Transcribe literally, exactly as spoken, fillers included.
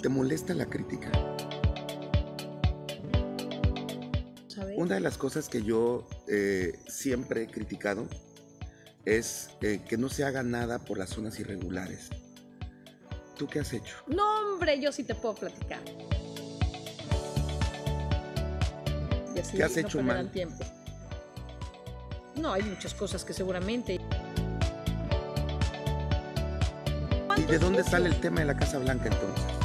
¿Te molesta la crítica? Una de las cosas que yo eh, siempre he criticado es eh, que no se haga nada por las zonas irregulares. ¿Tú qué has hecho? No, hombre, yo sí te puedo platicar. Y así ¿Qué has no hecho mal? Tiempo. No, hay muchas cosas que seguramente... ¿Y de dónde sale el tema de la Casa Blanca entonces?